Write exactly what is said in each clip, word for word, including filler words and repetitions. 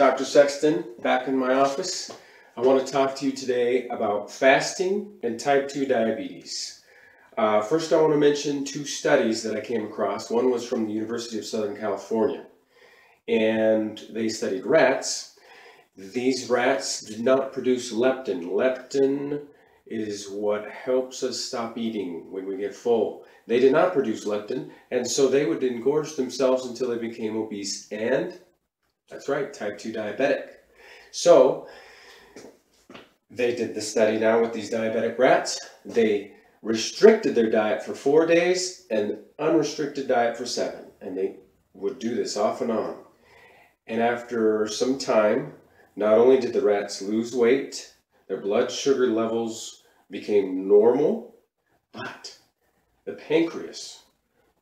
Doctor Sexton, back in my office. I want to talk to you today about fasting and type two diabetes. Uh, first, I want to mention two studies that I came across. One was from the University of Southern California, and they studied rats. These rats did not produce leptin. Leptin is what helps us stop eating when we get full. They did not produce leptin, and so they would engorge themselves until they became obese and, that's right, type two diabetic. So they did the study now with these diabetic rats. They restricted their diet for four days and unrestricted diet for seven. And they would do this off and on. And after some time, not only did the rats lose weight, their blood sugar levels became normal, but the pancreas,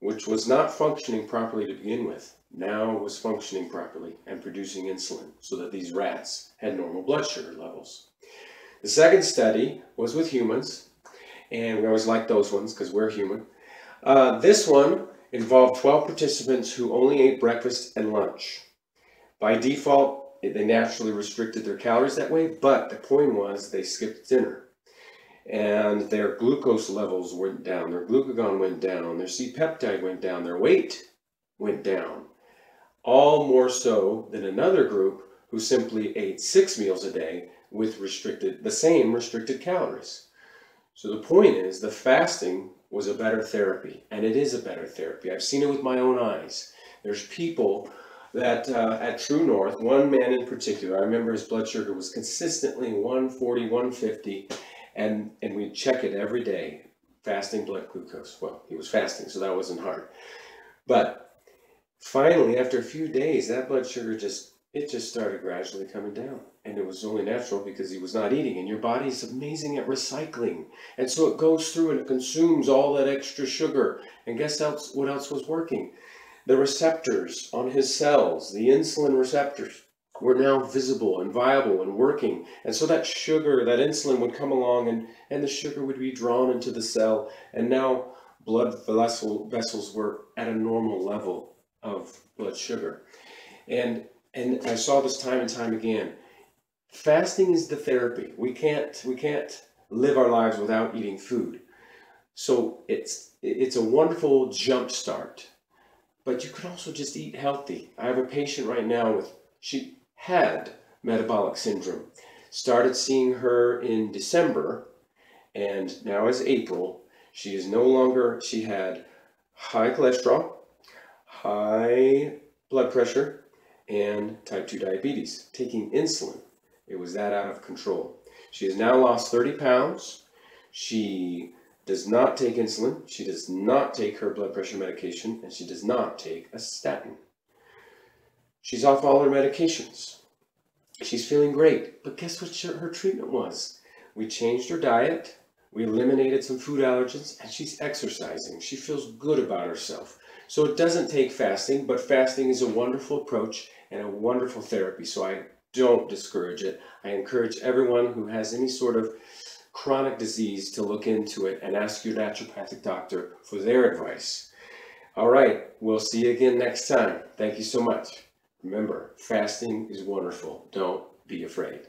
which was not functioning properly to begin with, now was functioning properly and producing insulin so that these rats had normal blood sugar levels. The second study was with humans, and we always like those ones because we're human. Uh, this one involved twelve participants who only ate breakfast and lunch. By default, they naturally restricted their calories that way, but the point was they skipped dinner. And their glucose levels went down, their glucagon went down, their C-peptide went down, their weight went down. All more so than another group who simply ate six meals a day with restricted, the same restricted calories. So the point is, the fasting was a better therapy, and it is a better therapy. I've seen it with my own eyes. There's people that uh, at True North, one man in particular, I remember his blood sugar was consistently one forty, one fifty, and, and we'd check it every day, fasting blood glucose. Well, he was fasting, so that wasn't hard. But finally, after a few days, that blood sugar just, it just started gradually coming down. And it was only natural because he was not eating. And your body is amazing at recycling. And so it goes through and it consumes all that extra sugar. And guess else, what else was working? The receptors on his cells, the insulin receptors, were now visible and viable and working. And so that sugar, that insulin would come along and, and the sugar would be drawn into the cell. And now blood vessel, vessels were at a normal level of blood sugar. And and I saw this time and time again. Fasting is the therapy. We can't we can't live our lives without eating food. So it's it's a wonderful jump start. But you can also just eat healthy. I have a patient right now with, she had metabolic syndrome. Started seeing her in December, and now is April. She is no longer, she had high cholesterol, high blood pressure, and type two diabetes, taking insulin. It was that out of control. She has now lost thirty pounds. She does not take insulin. She does not take her blood pressure medication, and she does not take a statin. She's off all her medications. She's feeling great, but guess what her treatment was? We changed her diet. We eliminated some food allergens, and she's exercising. She feels good about herself. So it doesn't take fasting, but fasting is a wonderful approach and a wonderful therapy, so I don't discourage it. I encourage everyone who has any sort of chronic disease to look into it and ask your naturopathic doctor for their advice. All right, we'll see you again next time. Thank you so much. Remember, fasting is wonderful. Don't be afraid.